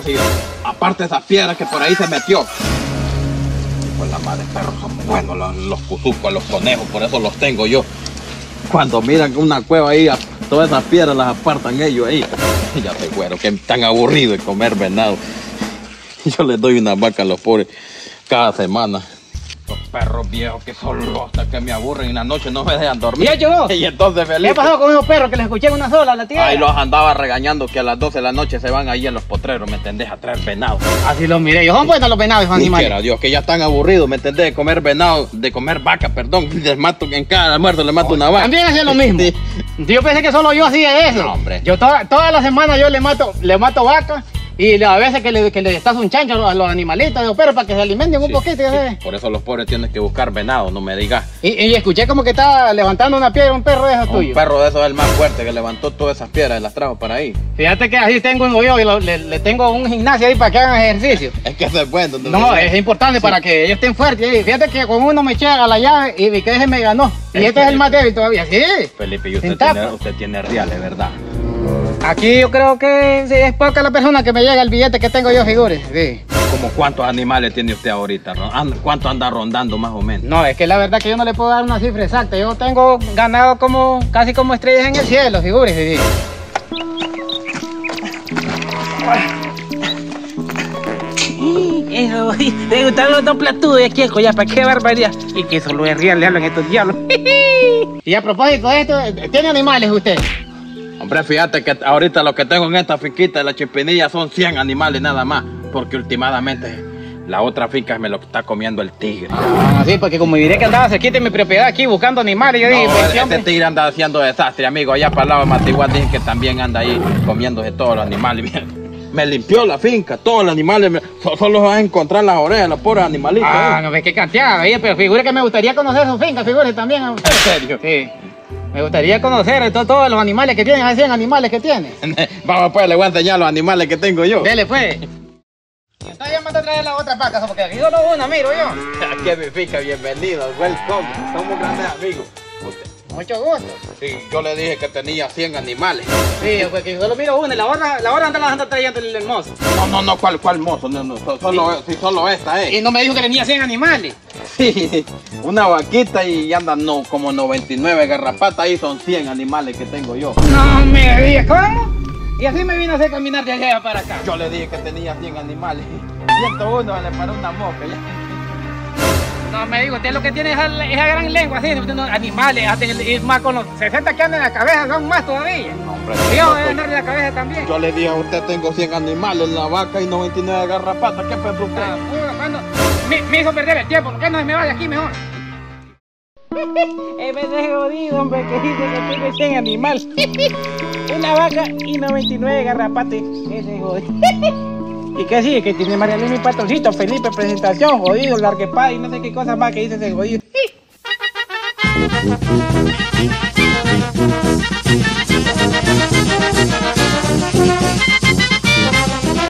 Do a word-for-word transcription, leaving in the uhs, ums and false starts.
casi yo. Aparte esa piedra que por ahí se metió. Pues la madre, perros son buenos los, los cuzucos, los conejos, por eso los tengo yo. Cuando miran una cueva ahí, todas esas piedras las apartan ellos ahí. Ya te cuero, que tan aburrido de comer venado. Yo les doy una vaca a los pobres cada semana. Los perros viejos que solo hasta que me aburren y en la noche no me dejan dormir. ¿Y yo? Y entonces, Felipe, ¿qué ha pasado con esos perros que les escuché en una sola la tía? Ahí los andaba regañando que a las doce de la noche se van ahí a los potreros, ¿me entendés? A traer venado. Así los miré, ellos son buenos los venados, esos animales. Quiera Dios, que ya están aburridos, ¿me entendés? De comer venado, de comer vaca, perdón. Les mato, en cada almuerzo les mato Oye, una vaca. También hacía lo mismo. Sí. Yo pensé que solo yo hacía eso. No, hombre. Yo toda, toda la semana yo le mato, le mato vaca. Y a veces que le, que le estás un chancho a los animalitos de los perros para que se alimenten un sí, poquito. Sí. Por eso los pobres tienen que buscar venado, no me digas. Y, y escuché como que estaba levantando una piedra un perro de esos tuyos. Un perro de esos es el más fuerte, que levantó todas esas piedras y las trajo para ahí. Fíjate que así tengo uno yo y lo, le, le tengo un gimnasio ahí para que hagan ejercicio. Es que eso es bueno. No, no es importante sí. para que ellos estén fuertes. Fíjate que con uno me eché a la llave y vi que ese me ganó. Y es este Felipe. Es el más débil todavía, sí. Felipe, y usted tiene, usted tiene reales, ¿verdad? Aquí yo creo que es poca la persona que me llega el billete que tengo yo, figures. Sí. ¿Como cuántos animales tiene usted ahorita? ¿Cuánto anda rondando más o menos? No, es que la verdad que yo no le puedo dar una cifra exacta. Yo tengo ganado como casi como estrellas en el cielo, figures. Sí. Eso, te gustan los dos platudos de aquí en Coyapa, qué barbaridad. Y que solo es real, le hablan estos diablos. Y a propósito de esto, ¿tiene animales usted? Hombre, fíjate que ahorita lo que tengo en esta finquita de la Chimpinilla son cien animales nada más, porque últimamente la otra finca me lo está comiendo el tigre. Ah, sí, porque como diré que andaba cerquita en mi propiedad aquí buscando animales, yo no, dije... Pues, este hombre... tigre anda haciendo desastre, amigo. Allá para el lado de Matiguá dije que también anda ahí comiéndose todos los animales. Me limpió la finca, todos los animales, me... solo vas a encontrar las orejas, los pobres animalitos. Ah, eh. no, ves qué cantidad, oye, pero figure que me gustaría conocer su finca, figure también. ¿En serio? Sí. Me gustaría conocer to todos los animales que tienes, hay cien animales que tienes. Vamos pues, le voy a enseñar los animales que tengo yo. Dele pues. Está bien, manda a traer las otras vacas, porque aquí solo una, miro yo. Aquí es mi finca, bienvenido, welcome. Somos grandes amigos. Usted. Mucho gusto. Sí, yo le dije que tenía cien animales. Sí, porque solo miro una y la otra la otra la anda trayendo el hermoso. No, no, no, ¿cuál, cuál mozo? No, no, solo, sí. Sí, solo esta es. Eh. Y no me dijo que tenía cien animales. Sí, una vaquita y anda no, como noventa y nueve garrapatas, ahí son cien animales que tengo yo. No me digas, ¿cómo? Y así me vino a hacer caminar de allá para acá. Yo le dije que tenía cien animales. ciento uno le paró una mosca. No me digo, usted lo que tiene es esa, esa gran lengua, así, animales, es más con los sesenta que andan en la cabeza, son más todavía. Hombre, yo voy a andar en la cabeza también. Yo le dije a usted, tengo cien animales, la vaca y noventa y nueve garrapatas, ¿qué pedo usted? Ah, bueno, Me, me hizo perder el tiempo, ¿por qué no me vaya aquí mejor? Me he jodido, hombre, que dice que tengo cien animales. Una vaca y noventa y nueve garrapatas. Ese jodido. ¿Y qué sigue? Que tiene María Luis mi patroncito, Felipe, presentación, jodido, larguepada y no sé qué cosa más que dice ese jodido.